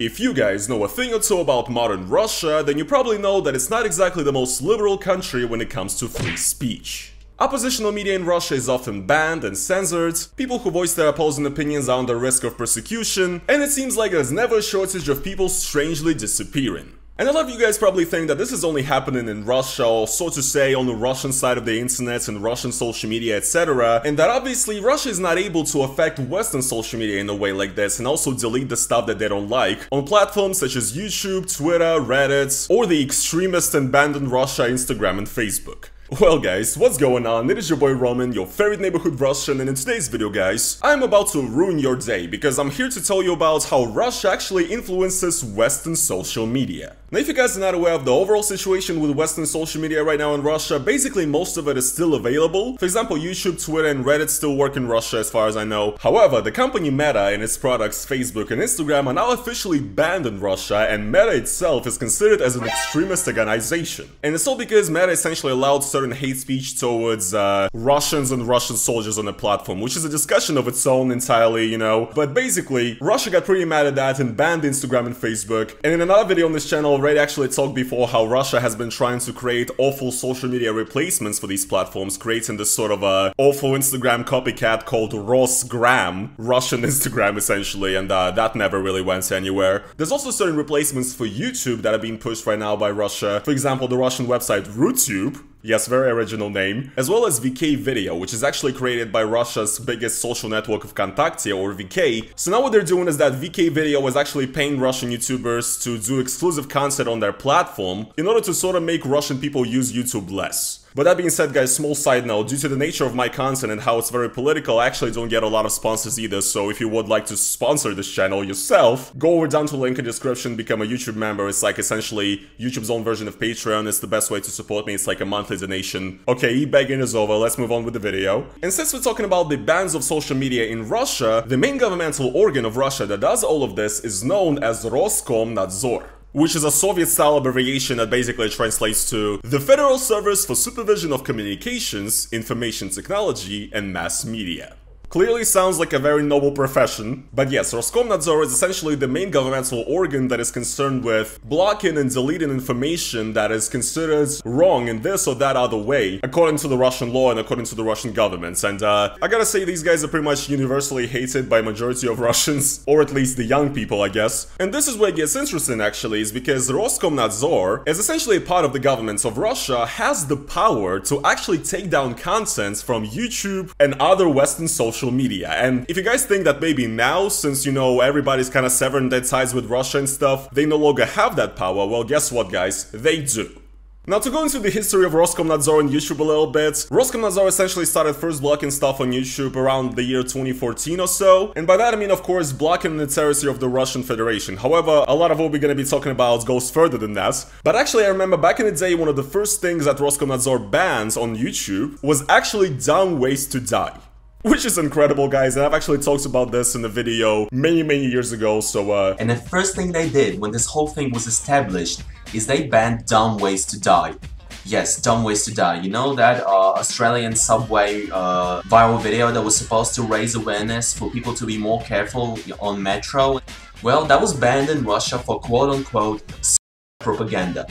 If you guys know a thing or two about modern Russia, then you probably know that it's not exactly the most liberal country when it comes to free speech. Oppositional media in Russia is often banned and censored, people who voice their opposing opinions are under risk of persecution, and it seems like there's never a shortage of people strangely disappearing. And a lot of you guys probably think that this is only happening in Russia, or so to say, on the Russian side of the internet and Russian social media, etc. And that obviously Russia is not able to affect Western social media in a way like this and also delete the stuff that they don't like on platforms such as YouTube, Twitter, Reddit, or the extremist and banned in Russia Instagram and Facebook. Well guys, what's going on? It is your boy Roman, your favorite neighborhood Russian, and in today's video guys, I'm about to ruin your day because I'm here to tell you about how Russia actually influences Western social media. Now if you guys are not aware of the overall situation with Western social media right now in Russia, basically most of it is still available. For example, YouTube, Twitter, and Reddit still work in Russia as far as I know. However, the company Meta and its products Facebook and Instagram are now officially banned in Russia, and Meta itself is considered as an extremist organization. And it's all because Meta essentially allowed certain hate speech towards Russians and Russian soldiers on the platform, which is a discussion of its own entirely, you know. But basically, Russia got pretty mad at that and banned Instagram and Facebook. And in another video on this channel, already actually talked before how Russia has been trying to create awful social media replacements for these platforms, creating this sort of awful Instagram copycat called Rossgram, Russian Instagram essentially, and that never really went anywhere. There's also certain replacements for YouTube that are being pushed right now by Russia. For example, the Russian website Rutube. Yes, very original name. As well as VK Video, which is actually created by Russia's biggest social network of Kontakte, or VK. So now what they're doing is that VK Video is actually paying Russian YouTubers to do exclusive content on their platform in order to sort of make Russian people use YouTube less. But that being said guys, small side note, due to the nature of my content and how it's very political, I actually don't get a lot of sponsors either, so if you would like to sponsor this channel yourself, go over down to the link in the description, become a YouTube member. It's like essentially YouTube's own version of Patreon. It's the best way to support me, it's like a monthly donation. Okay, begging is over, let's move on with the video. And since we're talking about the bans of social media in Russia, the main governmental organ of Russia that does all of this is known as Roskomnadzor, which is a Soviet-style abbreviation that basically translates to the Federal Service for Supervision of Communications, Information Technology, and Mass Media. Clearly sounds like a very noble profession, but yes, Roskomnadzor is essentially the main governmental organ that is concerned with blocking and deleting information that is considered wrong in this or that other way, according to the Russian law and according to the Russian government. And I gotta say, these guys are pretty much universally hated by majority of Russians, or at least the young people, I guess. And this is where it gets interesting, actually, is because Roskomnadzor, as essentially a part of the government of Russia, has the power to actually take down content from YouTube and other Western social media. And if you guys think that maybe now, since you know everybody's kind of severing their ties with Russia and stuff, they no longer have that power, well guess what guys, they do. Now to go into the history of Roskomnadzor and YouTube a little bit, Roskomnadzor essentially started first blocking stuff on YouTube around the year 2014 or so, and by that I mean of course blocking the territory of the Russian Federation. However, a lot of what we're gonna be talking about goes further than that, but actually I remember back in the day one of the first things that Roskomnadzor bans on YouTube was actually dumb ways to die. Which is incredible guys, and I've actually talked about this in a video many years ago, so And the first thing they did when this whole thing was established is they banned dumb ways to die. Yes, dumb ways to die. You know that Australian subway viral video that was supposed to raise awareness for people to be more careful on metro? Well, that was banned in Russia for quote-unquote propaganda.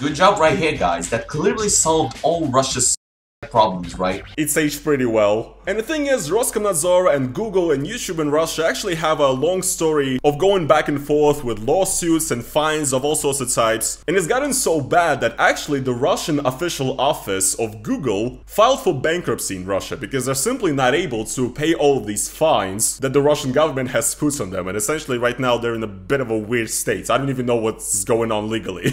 Good job right here guys, that clearly solved all Russia's problems, right? It's aged pretty well. And the thing is, Roskomnadzor and Google and YouTube in Russia actually have a long story of going back and forth with lawsuits and fines of all sorts of types, and it's gotten so bad that actually the Russian official office of Google filed for bankruptcy in Russia because they're simply not able to pay all of these fines that the Russian government has put on them, and essentially right now they're in a bit of a weird state. I don't even know what's going on legally.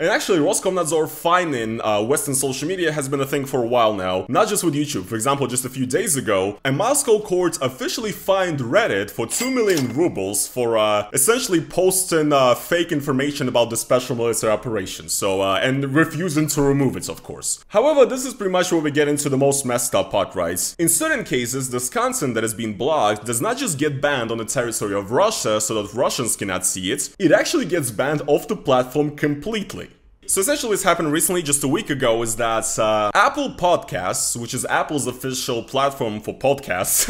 And actually Roskomnadzor fining Western social media has been a thing for a while now, not just with YouTube. For example, just a few days ago, a Moscow court officially fined Reddit for 2 million rubles for essentially posting fake information about the special military operation, so and refusing to remove it, of course. However, this is pretty much where we get into the most messed up part, right? In certain cases, this content that has been blocked does not just get banned on the territory of Russia so that Russians cannot see it, it actually gets banned off the platform completely. So essentially what's happened recently, just a week ago, is that Apple Podcasts, which is Apple's official platform for podcasts,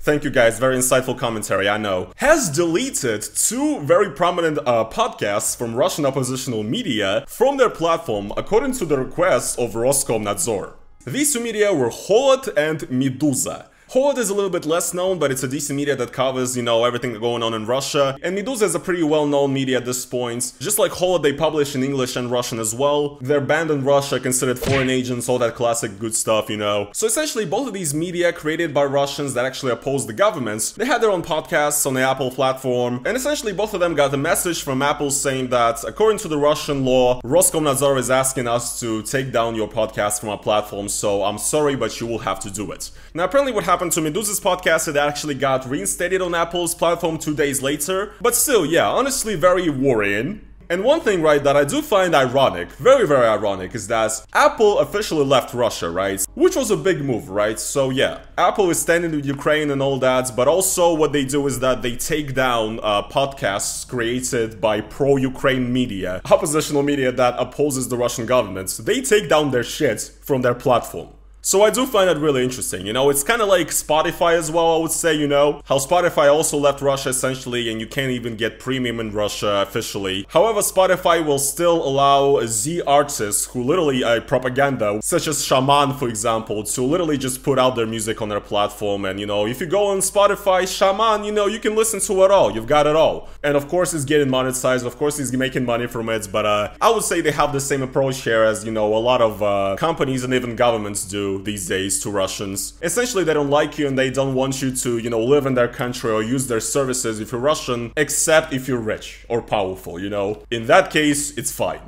thank you guys, very insightful commentary, I know, has deleted two very prominent podcasts from Russian oppositional media from their platform according to the request of Roskomnadzor. These two media were Holod and Meduza. Holod is a little bit less known, but it's a decent media that covers, you know, everything going on in Russia. And Meduza is a pretty well-known media at this point. Just like Holod, they publish in English and Russian as well. They're banned in Russia, considered foreign agents, all that classic good stuff, you know. So essentially, both of these media created by Russians that actually oppose the governments, they had their own podcasts on the Apple platform. And essentially, both of them got a message from Apple saying that, according to the Russian law, Roskomnadzor is asking us to take down your podcast from our platform, so I'm sorry, but you will have to do it. Now, apparently what happened to Meduza's podcast, it actually got reinstated on Apple's platform 2 days later. But still, yeah, honestly very worrying. And one thing, right, that I do find ironic, very ironic, is that Apple officially left Russia, right? Which was a big move, right? So yeah, Apple is standing with Ukraine and all that, but also what they do is that they take down podcasts created by pro-Ukraine media, oppositional media that opposes the Russian government. They take down their shit from their platform. So I do find that really interesting, you know, it's kind of like Spotify as well, I would say, you know, how Spotify also left Russia essentially, and you can't even get premium in Russia officially. However, Spotify will still allow Z artists who literally are propaganda, such as Shaman, for example, to literally just put out their music on their platform. And, you know, if you go on Spotify, Shaman, you know, you can listen to it all, you've got it all. And of course, it's getting monetized, of course, he's making money from it, but I would say they have the same approach here as, you know, a lot of companies and even governments do these days to Russians. Essentially, they don't like you and they don't want you to, you know, live in their country or use their services if you're Russian, except if you're rich or powerful, you know. In that case, it's fine.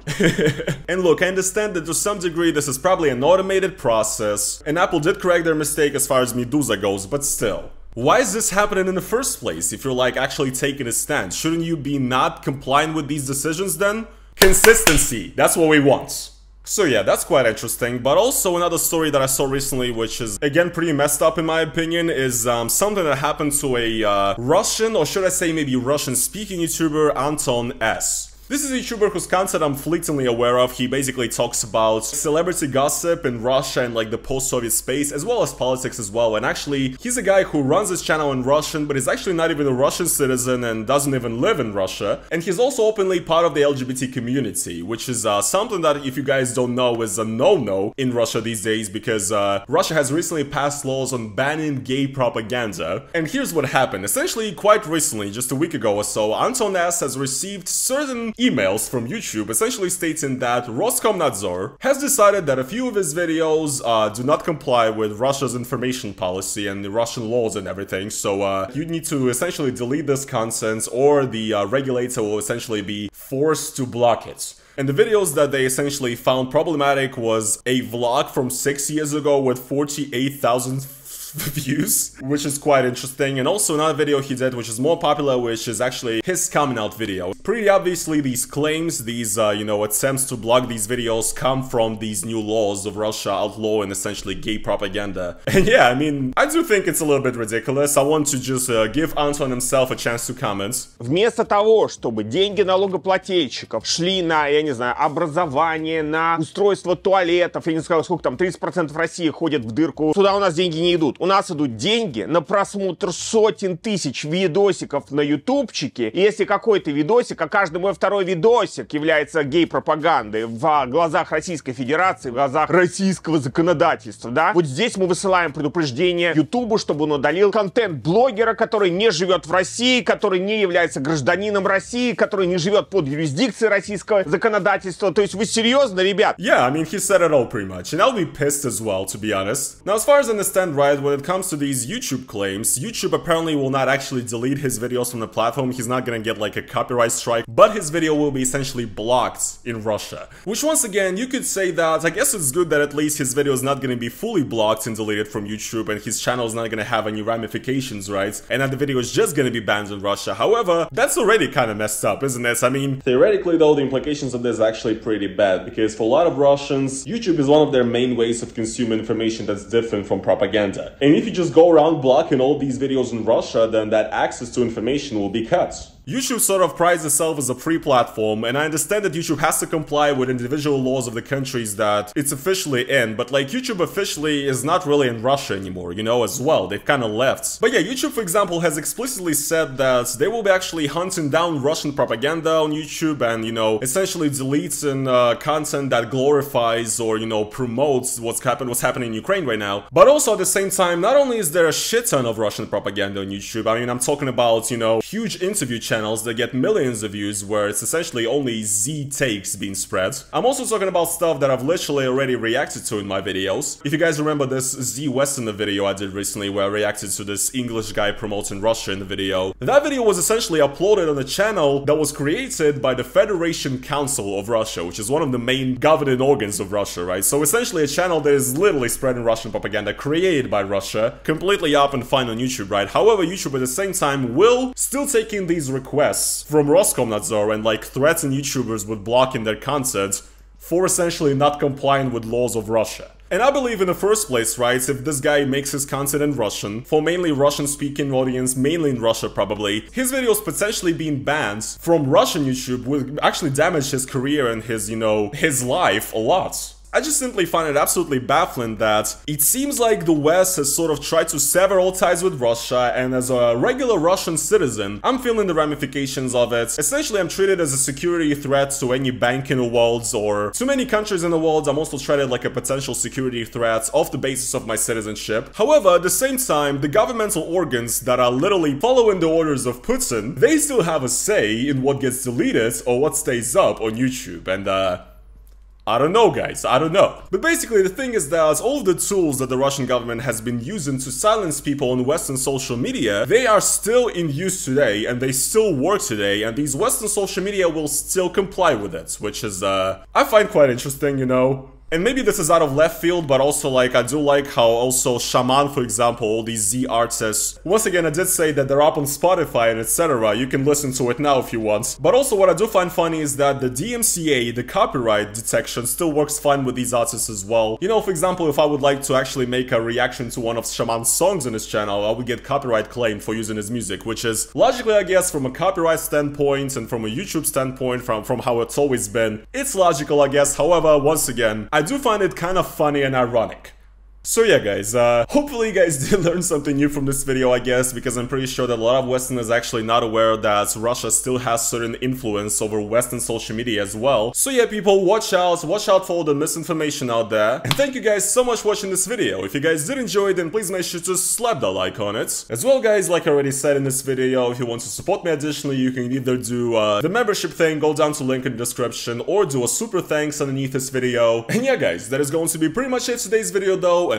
And look, I understand that to some degree this is probably an automated process, and Apple did correct their mistake as far as Meduza goes, but still. Why is this happening in the first place if you're, like, actually taking a stand? Shouldn't you be not complying with these decisions then? Consistency, that's what we want. So yeah, that's quite interesting, but also another story that I saw recently, which is again pretty messed up in my opinion, is something that happened to a Russian, or should I say maybe Russian-speaking YouTuber, Anton S. This is a YouTuber whose content I'm fleetingly aware of. He basically talks about celebrity gossip in Russia and like the post-Soviet space, as well as politics as well. And actually, he's a guy who runs his channel in Russian, but is actually not even a Russian citizen and doesn't even live in Russia. And he's also openly part of the LGBT community, which is something that, if you guys don't know, is a no-no in Russia these days, because Russia has recently passed laws on banning gay propaganda. And here's what happened. Essentially, quite recently, just a week ago or so, Anton S has received certain emails from YouTube essentially stating that Roskomnadzor has decided that a few of his videos do not comply with Russia's information policy and the Russian laws and everything, so you need to essentially delete this content, or the regulator will essentially be forced to block it. And the videos that they essentially found problematic was a vlog from 6 years ago with 48,000 views, which is quite interesting, and also another video he did which is more popular, which is actually his coming out video. Pretty obviously these claims, these you know, attempts to block these videos come from these new laws of Russia outlawing essentially gay propaganda. And yeah, I mean, I do think it's a little bit ridiculous. I want to just give Anton himself a chance to comment. Вместо того, чтобы деньги налогоплательщиков шли на, я не знаю, образование, на устройство туалетов, я не знаю, сколько там, 30% России ходят в дырку, туда у нас деньги не идут. У нас идут деньги на просмотр сотен тысяч видосиков на ютубчике. Если какой-то видосик, а каждый мой второй видосик является гей-пропагандой в глазах Российской Федерации, в глазах российского законодательства, да? Вот здесь мы высылаем предупреждение Ютубу, чтобы он удалил контент блогера, который не живет в России, который не является гражданином России, который не живет под юрисдикцией российского законодательства. То есть вы серьезно, ребят? Yeah, I mean, he said it all pretty much. And I'll be pissed as well, to be honest. Now, as far as I understand, right, when it comes to these YouTube claims, YouTube apparently will not actually delete his videos from the platform. He's not gonna get like a copyright strike, but his video will be essentially blocked in Russia. Which once again, you could say that, I guess it's good that at least his video is not gonna be fully blocked and deleted from YouTube, and his channel is not gonna have any ramifications, right? And that the video is just gonna be banned in Russia. However, that's already kind of messed up, isn't it? I mean, theoretically though, the implications of this are actually pretty bad, because for a lot of Russians, YouTube is one of their main ways of consuming information that's different from propaganda. And if you just go around blocking all these videos in Russia, then that access to information will be cut. YouTube sort of prides itself as a free platform, and I understand that YouTube has to comply with individual laws of the countries that it's officially in, but like YouTube officially is not really in Russia anymore, you know, as well. They've kind of left. But yeah, YouTube, for example, has explicitly said that they will be actually hunting down Russian propaganda on YouTube and, you know, essentially deletes and content that glorifies or, you know, promotes what's happening in Ukraine right now. But also at the same time, not only is there a shit ton of Russian propaganda on YouTube, I mean, I'm talking about, you know, huge interview channels that get millions of views where it's essentially only Z takes being spread. I'm also talking about stuff that I've literally already reacted to in my videos. If you guys remember this Z Westerner video I did recently where I reacted to this English guy promoting Russia in the video. That video was essentially uploaded on a channel that was created by the Federation Council of Russia, which is one of the main governing organs of Russia, right? So essentially a channel that is literally spreading Russian propaganda created by Russia, completely up and fine on YouTube, right? However, YouTube at the same time will still take in these requests from Roskomnadzor and like threaten YouTubers with blocking their content for essentially not complying with laws of Russia. And I believe in the first place, right, if this guy makes his content in Russian, for mainly Russian-speaking audience, mainly in Russia probably, his videos potentially being banned from Russian YouTube would actually damage his career and his, you know, his life a lot. I just simply find it absolutely baffling that it seems like the West has sort of tried to sever all ties with Russia, and as a regular Russian citizen, I'm feeling the ramifications of it. Essentially, I'm treated as a security threat to any bank in the world or to many countries in the world. I'm also treated like a potential security threat off the basis of my citizenship. However, at the same time, the governmental organs that are literally following the orders of Putin, they still have a say in what gets deleted or what stays up on YouTube, and I don't know, guys, I don't know. But basically the thing is that all of the tools that the Russian government has been using to silence people on Western social media, they are still in use today and they still work today, and these Western social media will still comply with it, which is, I find quite interesting, you know. And maybe this is out of left field, but also like I do like how also Shaman, for example, all these Z artists. Once again, I did say that they're up on Spotify and etc. You can listen to it now if you want. But also what I do find funny is that the DMCA, the copyright detection, still works fine with these artists as well. You know, for example, if I would like to actually make a reaction to one of Shaman's songs on his channel, I would get copyright claim for using his music, which is logically, I guess, from a copyright standpoint and from a YouTube standpoint, from how it's always been, it's logical, I guess. However, once again, I do find it kind of funny and ironic. So yeah, guys, hopefully you guys did learn something new from this video, I guess, because I'm pretty sure that a lot of Westerners are actually not aware that Russia still has certain influence over Western social media as well. So yeah, people, watch out for all the misinformation out there. And thank you guys so much for watching this video. If you guys did enjoy it, then please make sure to slap that like on it. As well, guys, like I already said in this video, if you want to support me additionally, you can either do the membership thing, go down to link in the description, or do a super thanks underneath this video. And yeah, guys, that is going to be pretty much it for today's video, though.